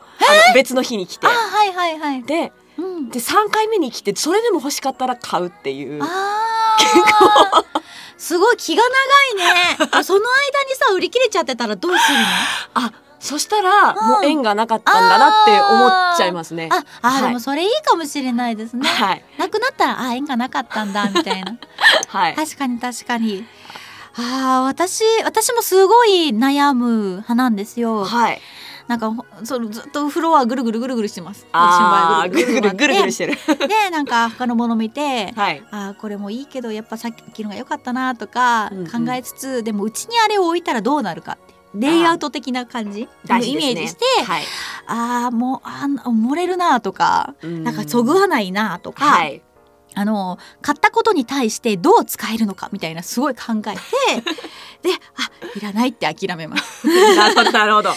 別の日に来て、はいはいはい、で、うん、で3回目に来てそれでも欲しかったら買うっていう。あ結構すごい気が長いね。その間にさ売り切れちゃってたらどうするの？あそしたら、うん、もう縁がなかったんだなって思っちゃいますね。あ、でもそれいいかもしれないですね。はい、なくなったらあ縁がなかったんだみたいな。はい、確かに確かに。あ私もすごい悩む派なんですよ。はい、なんかずっとフロアぐるぐるぐるぐるしてます。ああぐるぐるぐるぐるしてる。でなんか他のもの見て、はい、あこれもいいけどやっぱさっきのが良かったなとか考えつつ、うんうん、でもうちにあれを置いたらどうなるかってレイアウト的な感じのイメージして、はい、もう漏れるなとか、うん、なんかそぐわないなとか。はい買ったことに対してどう使えるのかみたいなすごい考えてでいらないって諦めます。なるほど。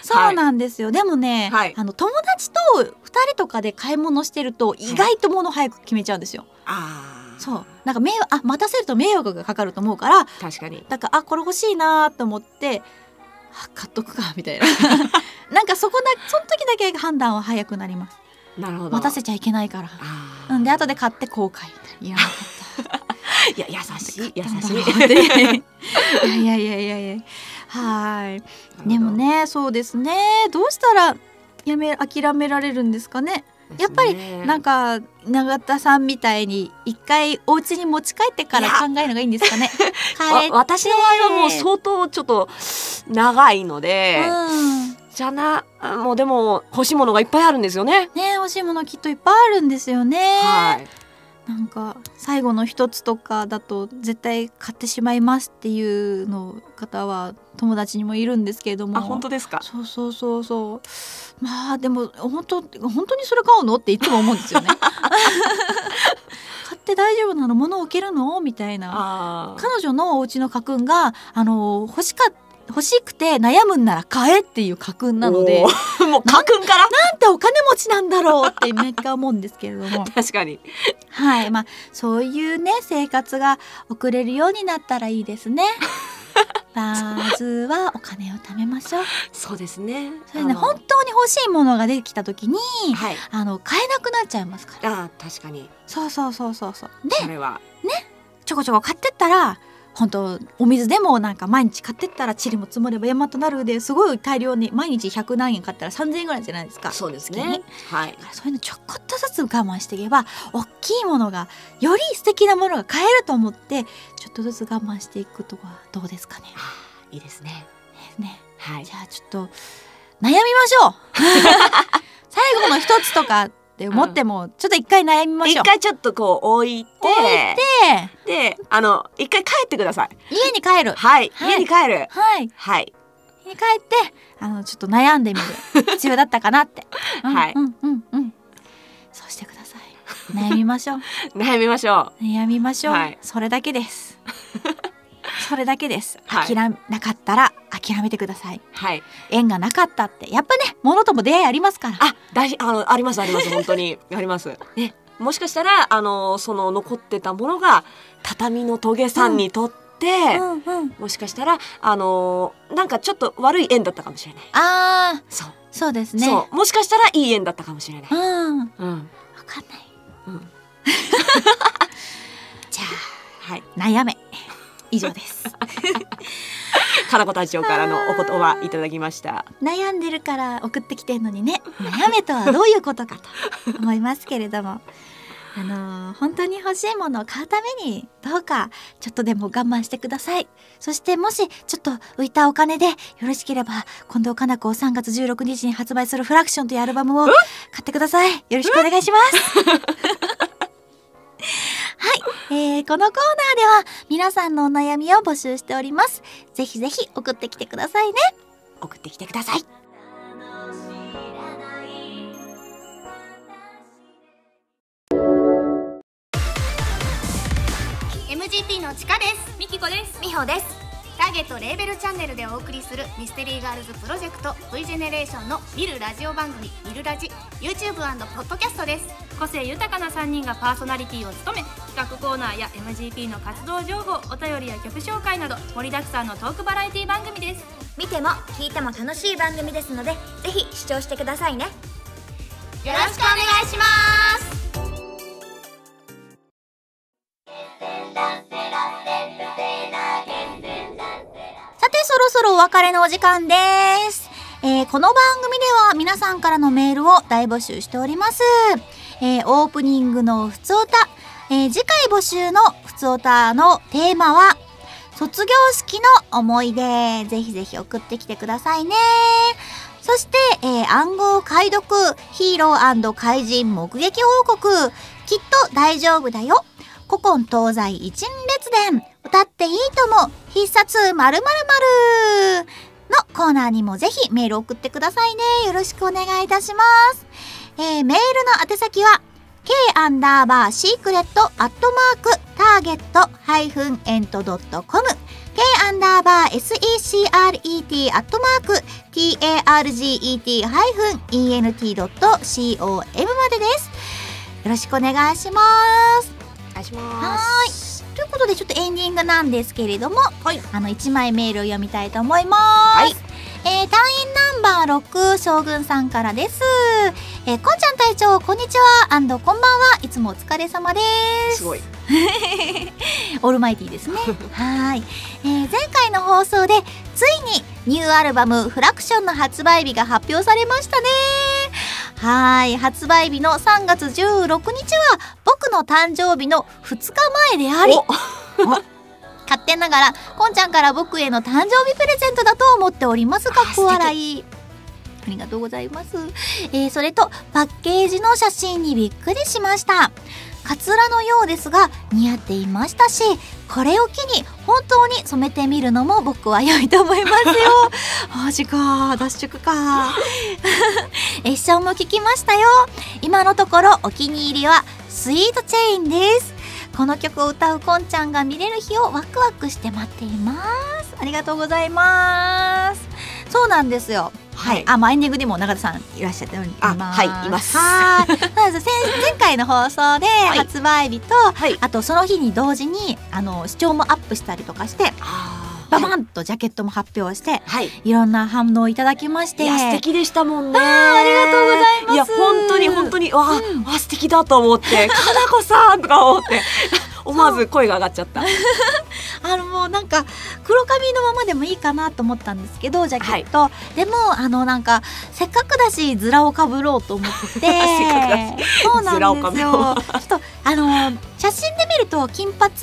そうなんですよ。でもね、はい、友達と2人とかで買い物してると意外と物早く決めちゃうんですよ。そうなんか待たせると迷惑がかかると思うから確かに。だからこれ欲しいなと思って買っとくかみたいななんかその時だけ判断は早くなります。なるほど。待たせちゃいけないから。なんで後で買って後悔。いや、優しい優しい。いやいやいやいや。はい。でもね、そうですね。どうしたら諦められるんですかね。やっぱりなんか永田さんみたいに一回お家に持ち帰ってから考えるのがいいんですかね。私の場合はもう相当ちょっと長いので。じゃなもうでも欲しいものがいっぱいあるんですよね。ね欲しいものきっといっぱいあるんですよね。はい、なんか最後の一つとかだと絶対買ってしまいますっていうの方は友達にもいるんですけれども。あ、本当ですか。そうそうそうそう。まあでも本当にそれ買うのっていつも思うんですよね。買って大丈夫なの、物を置けるのみたいな。彼女のお家の家訓が欲しくて悩むんなら買えっていう家訓なので、もう家訓からなんてお金持ちなんだろうって毎回思うんですけれども。確かに。はい、まあそういうね生活が送れるようになったらいいですね。まずはお金を貯めましょう。そうですね。それね、本当に欲しいものが出てきた時に、はい、買えなくなっちゃいますから。あ、確かに。そうそうそうそうそう。で、それはね、ちょこちょこ買ってったら。本当お水でもなんか毎日買ってったらチリも積もれば山となるですごい大量に毎日100何円買ったら3000円ぐらいじゃないですか。そうですね。はい。そういうのちょこっとずつ我慢していけば大きいものがより素敵なものが買えると思ってちょっとずつ我慢していくとかどうですかね。いいですね。ね。はい。じゃあちょっと悩みましょう。最後の一つとか。って思っても、ちょっと一回悩みましょう。一回ちょっとこう置いてで一回帰ってください。家に帰る。はい。家に帰る。はい。はい。家に帰ってちょっと悩んでみる必要だったかなって。はい。そうしてください。悩みましょう。悩みましょう。悩みましょう。それだけです。それだけです。諦めなかったら諦めてください。はい。縁がなかったってやっぱね、物とも出会いありますから。あ、ありますあります本当にあります。ね、もしかしたらその残ってたものが畳のトゲさんにとって、もしかしたらなんかちょっと悪い縁だったかもしれない。ああ、そうそうですね。そう、もしかしたらいい縁だったかもしれない。うんうん。わかんない。うん。じゃあはい、悩め。以上です。かなこ隊長からのお言葉いただきました。悩んでるから送ってきてるのにね、悩めとはどういうことかと思いますけれども、本当に欲しいものを買うためにどうかちょっとでも我慢してください。そしてもしちょっと浮いたお金でよろしければ近藤かな子を3月16日に発売するフラクションというアルバムを買ってください。よろしくお願いします。はい、このコーナーでは皆さんのお悩みを募集しております。ぜひぜひ送ってきてくださいね。送ってきてください。MGP のちかです。みきこです。みほです。ターゲットレーベルチャンネルでお送りするミステリーガールズプロジェクト V ジェネレーションの見るラジオ番組「見るラジ」YouTube& ポッドキャストです。個性豊かな3人がパーソナリティを務め、企画コーナーや MGP の活動情報、お便りや曲紹介など盛りだくさんのトークバラエティ番組です。見ても聞いても楽しい番組ですので、ぜひ視聴してくださいね。よろしくお願いします。そろそろお別れのお時間です。この番組では皆さんからのメールを大募集しております。オープニングのふつおた、次回募集のふつおたのテーマは卒業式の思い出。ぜひぜひ送ってきてくださいね。そして、暗号解読、ヒーロー&怪人目撃報告、きっと大丈夫だよ、古今東西一列伝、歌っていいとも、必殺○○○のコーナーにもぜひメール送ってくださいね。よろしくお願いいたします。メールの宛先は k_secret@target-ent.com、 k_secret@target-ent.com までです。よろしくお願いします。お願いします。ということで、ちょっとエンディングなんですけれども、はい、1枚メールを読みたいと思います。はい、隊員ナンバー6将軍さんからです。こんちゃん隊長こんにちは&こんばんは。いつもお疲れ様です。すごいオールマイティですね。はい、前回の放送でついにニューアルバムフラクションの発売日が発表されましたね。はい、発売日の3月16日は僕の誕生日の2日前であり勝手ながらこんちゃんから僕への誕生日プレゼントだと思っております。かっこ笑い。ありがとうございます。それとパッケージの写真にびっくりしました。カツラのようですが似合っていましたし、これを機に本当に染めてみるのも僕は良いと思いますよ。マジか、脱色か。エッションも聞きましたよ。今のところお気に入りはスイートチェインです。この曲を歌うこんちゃんが見れる日をワクワクして待っています。ありがとうございます。そうなんですよ。はい、あ、エンディングにも永田さんいらっしゃっております。はい、います。前回の放送で発売日と、あとその日に同時に視聴もアップしたりとかして、ババンとジャケットも発表して、いろんな反応をいただきまして、素敵でしたもんね。ありがとうございます。いや本当にわ素敵だと思って、かなこさんとか思って。思わず声が上がっちゃった。もうなんか黒髪のままでもいいかなと思ったんですけど、ジャケット、でもなんかせっかくだしヅラをかぶろうと思ってて、そうなんですよ。ちょっと写真で見ると金髪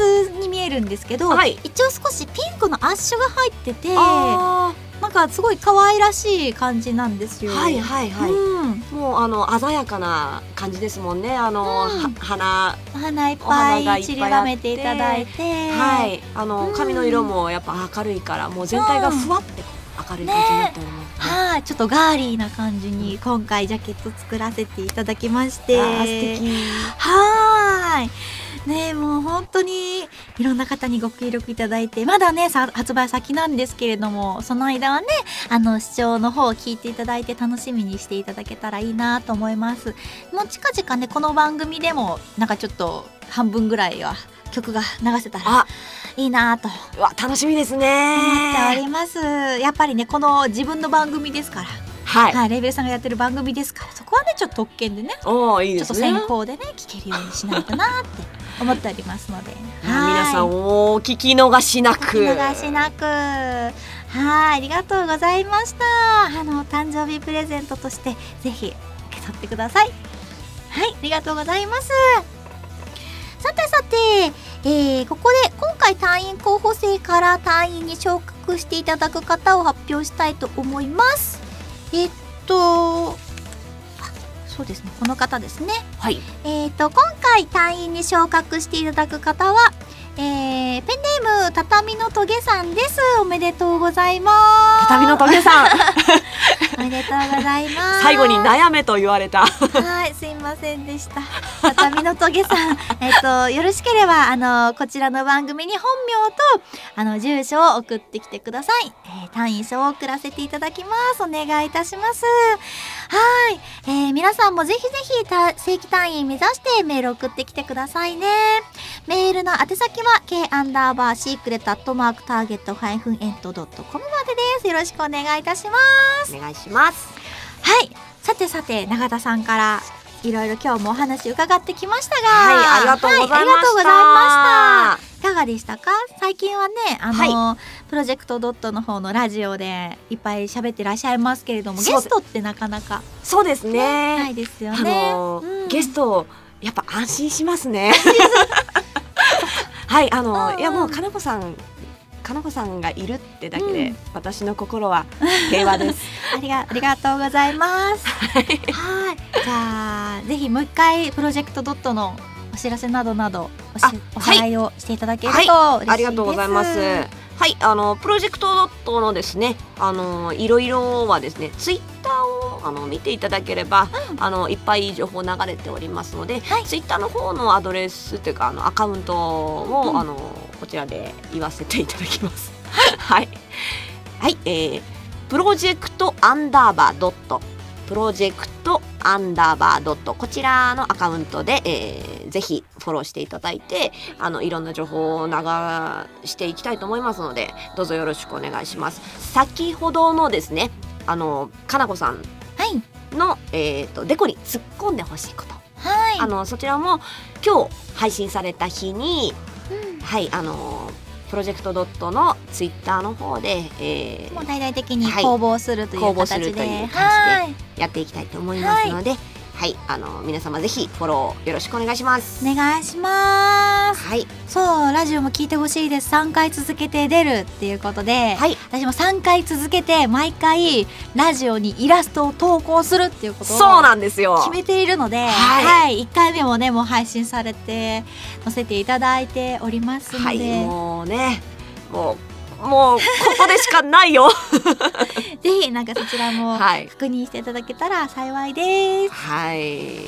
に見えるんですけど、一応少しピンクのアッシュが入ってて、なんかすごい可愛らしい感じなんですよ。もう鮮やかな感じですもんね。花いっぱい散りばめていただいて、髪の色もやっぱ明るいから、もう全体がふわって明るい感じになっております。はい、ちょっとガーリーな感じに今回ジャケット作らせていただきまして、素敵。はーい。ね、もう本当にいろんな方にご協力いただいて、まだね発売先なんですけれども、その間はね視聴の方を聞いていただいて楽しみにしていただけたらいいなと思います。もう近々ねこの番組でもなんかちょっと半分ぐらいは曲が流せたらいいなと、うわ楽しみですね、思っております。やっぱりねこの自分の番組ですから、レーベルさんがやってる番組ですから、そこはねちょっと特権でね、ちょっと先行でね聞けるようにしないとなって思っておりますので、皆さんお聞き逃しなく、はい、ありがとうございました。誕生日プレゼントとしてぜひ受け取ってください。はい、ありがとうございます。さてさて、ここで今回隊員候補生から隊員に昇格していただく方を発表したいと思います。そうですね、この方ですね。今回隊員に昇格していただく方は、ペンネーム畳のトゲさんです。おめでとうございます。畳のトゲさん、おめでとうございます。最後に悩めと言われた。はい、すいませんでした。畳のトゲさん、よろしければこちらの番組に本名と住所を送ってきてください。単位書を送らせていただきます。お願いいたします。はい、皆さんもぜひぜひ正規単位目指してメール送ってきてくださいね。メールの宛先は k_secret@target-ent.com までです。よろしくお願いいたします。お願いします。はい、さてさて永田さんからいろいろ今日もお話伺ってきましたが、はい、ありがとうございました。いかがでしたか？最近はねプロジェクトドットの方のラジオでいっぱい喋ってらっしゃいますけれども、ゲストってなかなかそうですね、ないですよね。ゲストやっぱ安心しますね。はい、いやもうかなこさんがいるってだけで私の心は平和です。ありがとうございます。はい、じゃあぜひもう一回プロジェクトドットのお知らせなどなどおさらいをしていただけると嬉しいです。はい、ありがとうございます。はい、プロジェクトドットのですね、いろいろはですね、ツイッターを見ていただければ、いっぱい情報流れておりますので、ツイッターの方のアドレスというかアカウントを、こちらで言わせていただきます。はい、はい、プロジェクト_.プロジェクト_.こちらのアカウントで、ぜひフォローしていただいて、いろんな情報を流していきたいと思いますので、どうぞよろしくお願いします。先ほどのですねかなこさんの、デコに突っ込んでほしいこと、そちらも今日配信された日に、はいプロジェクトドットのツイッターの方で、もう大々的に公募するという形でやっていきたいと思いますので、皆様ぜひフォローよろしくお願いします。お願いします。ます。はい、そうラジオも聞いてほしいです。3回続けて出るっていうことで、はい、私も3回続けて毎回ラジオにイラストを投稿するっていうことをそうなんですよ決めているので、はい、1回目もねもう配信されて載せていただいておりますので、はい、もうねもうここでしかないよぜひなんかそちらも確認していただけたら幸いです。はいお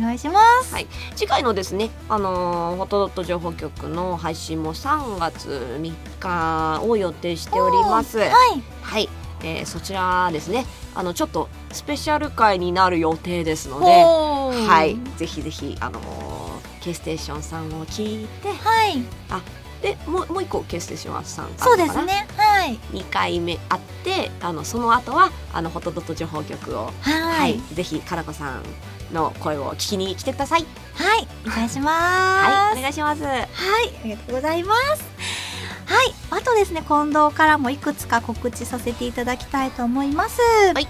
願いします、はい、次回のですねホットドット情報局の配信も3月3日を予定しております。はい、はいそちらですねちょっとスペシャル回になる予定ですので、はい、ぜひぜひK-Station さんを聞いて、はい、あでもう一個ケースでしましたそうですね、はい、2回目あってその後はホットドット情報局をはい、はい、ぜひかなこさんの声を聞きに来てください。はいお願いしますはいお願いしますはいありがとうございます。はいあとですね近藤からもいくつか告知させていただきたいと思います。はいはい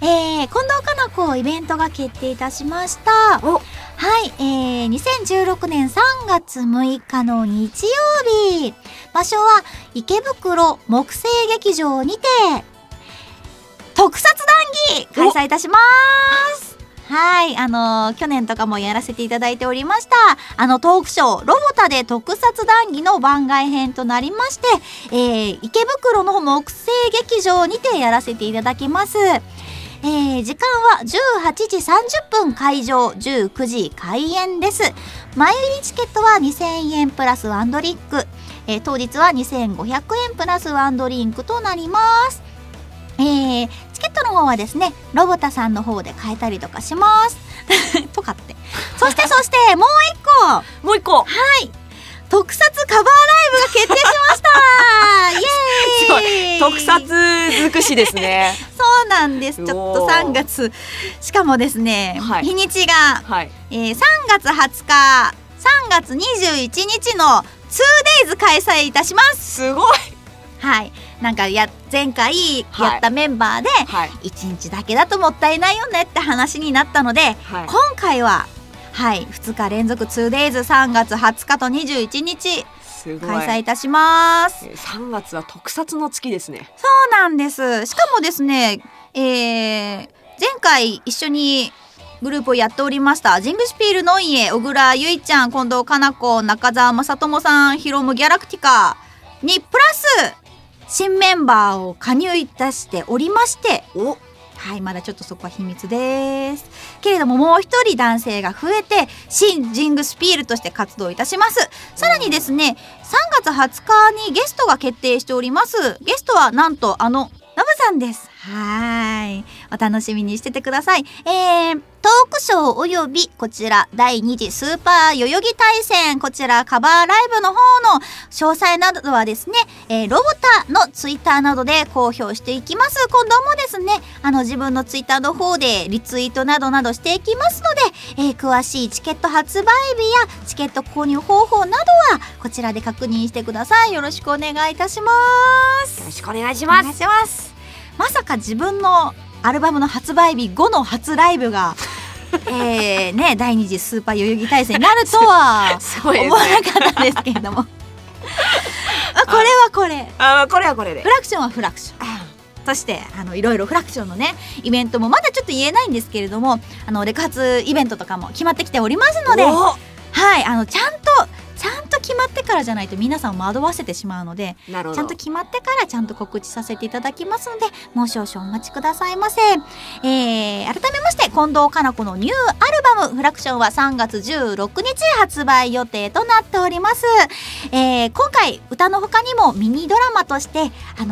近藤かなこイベントが決定いたしました。はい、2016年3月6日の日曜日。場所は池袋木星劇場にて特撮談義開催いたします。はい、去年とかもやらせていただいておりました。トークショー、ロボタで特撮談義の番外編となりまして、池袋の木星劇場にてやらせていただきます。時間は18時30分会場、19時開演です。前売りチケットは2000円プラスワンドリンク、当日は2500円プラスワンドリンクとなります。チケットの方はですね、ロボタさんの方で買えたりとかします。とかって。そして、もう一個はい特撮カバーライブが決定しましたイエーイ特撮尽くしですねそうなんです。ちょっと3月しかもですね、はい、日にちが、はい3月20日3月21日の 2days 開催いたします。すごいはいなんか前回やったメンバーで、はい、1日だけだともったいないよねって話になったので、はい、今回ははい、2日連続 2days 3月20日と21日開催いたします。3月は特撮の月ですね。そうなんです。しかもですね、前回一緒にグループをやっておりましたジングシュピールノイエ、小倉ゆいちゃん、近藤かなこ、中澤正智さん、ヒロムギャラクティカにプラス新メンバーを加入いたしておりまして。おはい、まだちょっとそこは秘密ですけれども、もう一人男性が増えて新ジングスピールとして活動いたします。さらにですね、3月20日にゲストが決定しております。ゲストはなんとナムさんです。はいお楽しみにしててください。トークショーおよびこちら第2次スーパー代々木大戦、こちらカバーライブの方の詳細などはですね、ロボタのツイッターなどで公表していきます。今度もですね自分のツイッターの方でリツイートなどしていきますので、詳しいチケット発売日やチケット購入方法などはこちらで確認してください。よろしくお願いいたします。よろしくお願いします。お願いします。まさか自分のアルバムの発売日後の初ライブがね、第2次スーパー代々木大戦になるとは思わなかったんですけれどもこれはこれでフラクションはフラクションとしていろいろフラクションのねイベントもまだちょっと言えないんですけれども、レカツイベントとかも決まってきておりますので、はい、ちゃんと決まってからじゃないと皆さんを惑わせてしまうので、ちゃんと決まってからちゃんと告知させていただきますので、もう少々お待ちくださいませ。改めまして近藤かなこのニューアルバム「フラクション」は3月16日発売予定となっております。今回歌の他にもミニドラマとして近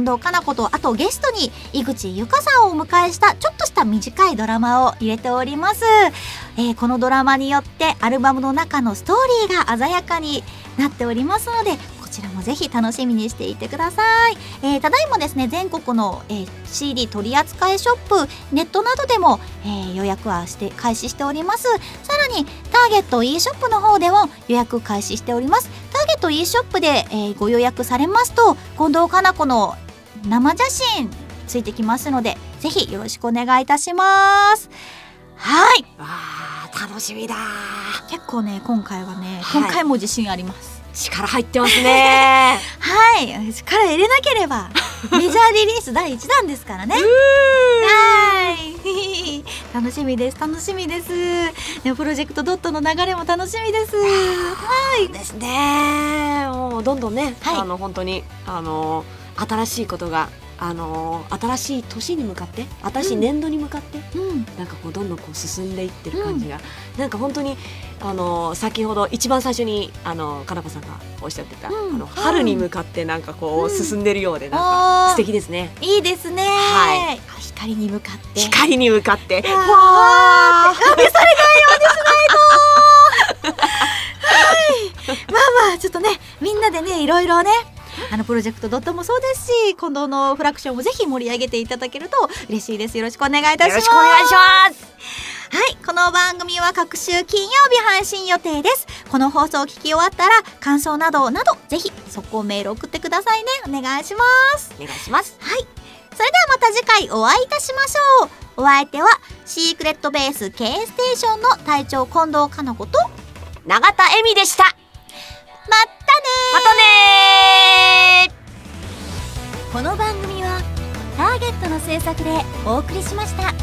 藤かなこと、あとゲストに井口由香さんをお迎えしたちょっとした短いドラマを入れております。このドラマによってアルバムの中のストーリーが鮮やかになっておりますので、こちらもぜひ楽しみにしていてください。ただいまですね、全国の、CD 取扱いショップ、ネットなどでも、予約は開始しております。さらにTARGET E ショップの方でも予約開始しております。TARGET E ショップで、ご予約されますと近藤かなこの生写真ついてきますので、ぜひよろしくお願いいたします。はい、わー楽しみだ。結構ね今回はね、はい、今回も自信あります。力入ってますねはい力入れなければメジャーリリース第1弾ですからねはい楽しみです楽しみです。プロジェクトドットの流れも楽しみですはいですね。もうどんどんね、はい、本当に新しいことが新しい年に向かって新しい年度に向かって、うん、なんかこうどんどんこう進んでいってる感じが、うん、なんか本当に先ほど一番最初にかなこさんがおっしゃってた、うん、春に向かってなんかこう進んでるようで、うん、なんか素敵ですね。いいですね、はい、光に向かって光に向かってわーってそれがいいようにしないとはい、まあまあちょっとねみんなでねいろいろねプロジェクトドットもそうですし今度のフラクションもぜひ盛り上げていただけると嬉しいです。よろしくお願いいたします。よろしくお願いします。はい、この番組は各週金曜日配信予定です。この放送を聞き終わったら感想などなどぜひ速攻メール送ってくださいね。お願いしますお願いします。はい、それではまた次回お会いいたしましょう。お相手はシークレットベース K-Station の隊長近藤かな子と永田恵美でした。またねーまたねー。この番組はターゲットの制作でお送りしました。